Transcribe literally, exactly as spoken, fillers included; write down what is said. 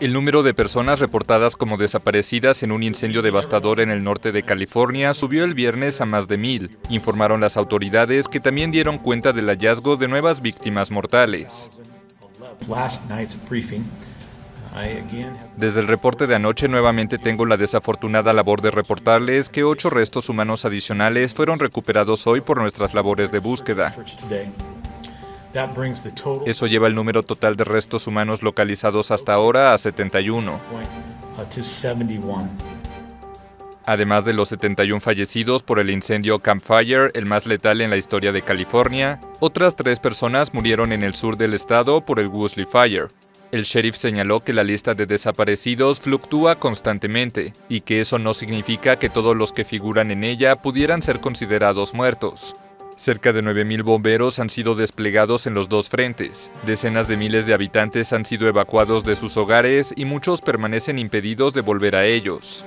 El número de personas reportadas como desaparecidas en un incendio devastador en el norte de California subió el viernes a más de mil, informaron las autoridades, que también dieron cuenta del hallazgo de nuevas víctimas mortales. Desde el reporte de anoche nuevamente tengo la desafortunada labor de reportarles que ocho restos humanos adicionales fueron recuperados hoy por nuestras labores de búsqueda. Eso lleva el número total de restos humanos localizados hasta ahora a setenta y uno. Además de los setenta y uno fallecidos por el incendio Camp Fire, el más letal en la historia de California, otras tres personas murieron en el sur del estado por el Woolsey Fire. El sheriff señaló que la lista de desaparecidos fluctúa constantemente y que eso no significa que todos los que figuran en ella pudieran ser considerados muertos. Cerca de nueve mil bomberos han sido desplegados en los dos frentes, decenas de miles de habitantes han sido evacuados de sus hogares y muchos permanecen impedidos de volver a ellos.